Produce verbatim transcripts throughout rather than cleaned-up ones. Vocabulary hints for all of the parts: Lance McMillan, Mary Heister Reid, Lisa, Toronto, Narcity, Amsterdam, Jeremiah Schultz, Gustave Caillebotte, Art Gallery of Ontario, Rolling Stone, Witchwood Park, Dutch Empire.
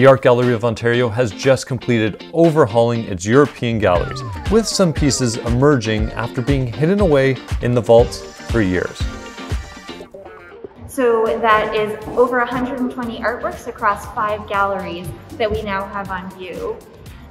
The Art Gallery of Ontario has just completed overhauling its European galleries, with some pieces emerging after being hidden away in the vaults for years. So that is over one hundred twenty artworks across five galleries that we now have on view.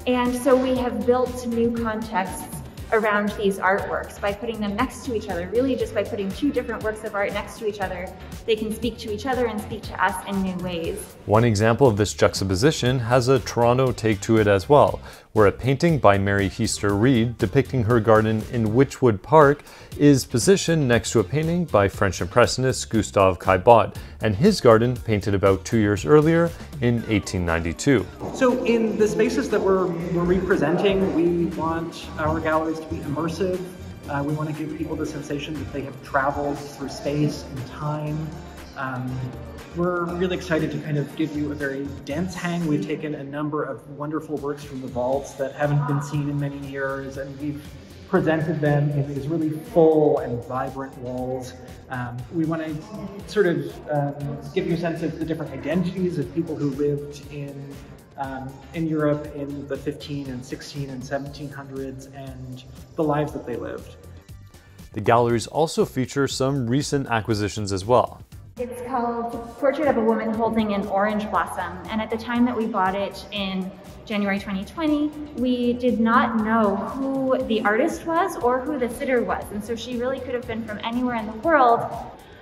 And so we have built new contexts around these artworks by putting them next to each other, really just by putting two different works of art next to each other. They can speak to each other and speak to us in new ways. One example of this juxtaposition has a Toronto take to it as well, where a painting by Mary Heister Reid depicting her garden in Witchwood Park is positioned next to a painting by French Impressionist Gustave Caillebotte and his garden painted about two years earlier in eighteen ninety-two. So in the spaces that we're, we're representing, we want our galleries to be immersive. Uh, we want to give people the sensation that they have traveled through space and time. Um, we're really excited to kind of give you a very dense hang. We've taken a number of wonderful works from the vaults that haven't been seen in many years, and we've presented them in these really full and vibrant walls. Um, we want to sort of um, give you a sense of the different identities of people who lived in Um, in Europe in the fifteen and sixteen and seventeen hundreds and the lives that they lived. The galleries also feature some recent acquisitions as well. It's called Portrait of a Woman Holding an Orange Blossom, and at the time that we bought it in January twenty twenty, we did not know who the artist was or who the sitter was, and so she really could have been from anywhere in the world.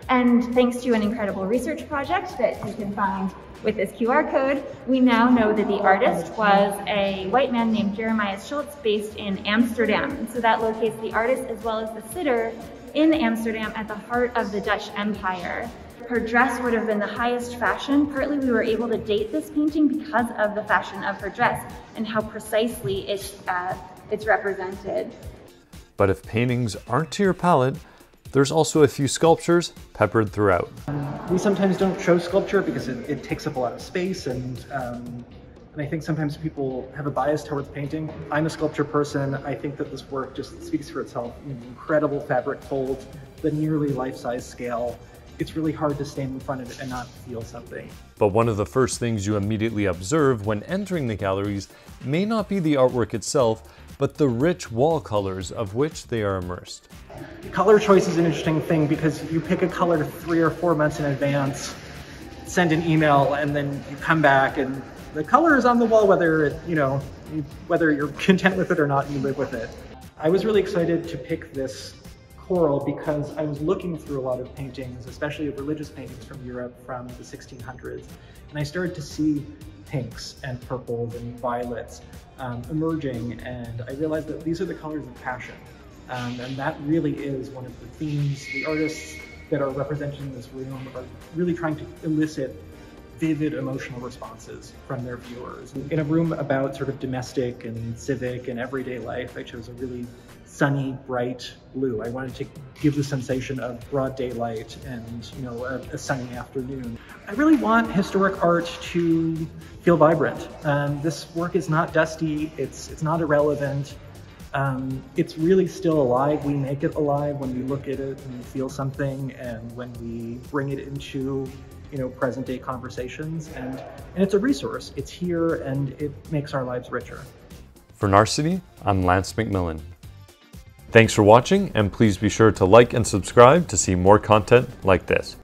And thanks to an incredible research project that you can find with this Q R code, we now know that the artist was a white man named Jeremiah Schultz based in Amsterdam. So that locates the artist as well as the sitter in Amsterdam at the heart of the Dutch Empire. Her dress would have been the highest fashion. Partly we were able to date this painting because of the fashion of her dress and how precisely it, uh, it's represented. But if paintings aren't to your palette, there's also a few sculptures peppered throughout. We sometimes don't show sculpture because it, it takes up a lot of space, and, um, and I think sometimes people have a bias towards painting. I'm a sculpture person. I think that this work just speaks for itself. I mean, incredible fabric fold, the nearly life-size scale. It's really hard to stand in front of it and not feel something. But one of the first things you immediately observe when entering the galleries may not be the artwork itself, but the rich wall colors of which they are immersed. Color choice is an interesting thing because you pick a color three or four months in advance, send an email, and then you come back and the color is on the wall, whether it, you know, whether you're content with it or not, you live with it. I was really excited to pick this coral because I was looking through a lot of paintings, especially religious paintings from Europe from the sixteen hundreds, and I started to see pinks and purples and violets um, emerging, and I realized that these are the colors of passion. Um, and that really is one of the themes. The artists that are represented in this room are really trying to elicit vivid emotional responses from their viewers. In a room about sort of domestic and civic and everyday life, I chose a really sunny, bright blue. I wanted to give the sensation of broad daylight and, you know, a, a sunny afternoon. I really want historic art to feel vibrant. Um, this work is not dusty. It's, it's not irrelevant. Um, it's really still alive. We make it alive when we look at it and feel something, and when we bring it into, you know, present day conversations. And, and it's a resource. It's here, and it makes our lives richer. For Narcity, I'm Lance McMillan. Thanks for watching, and please be sure to like and subscribe to see more content like this.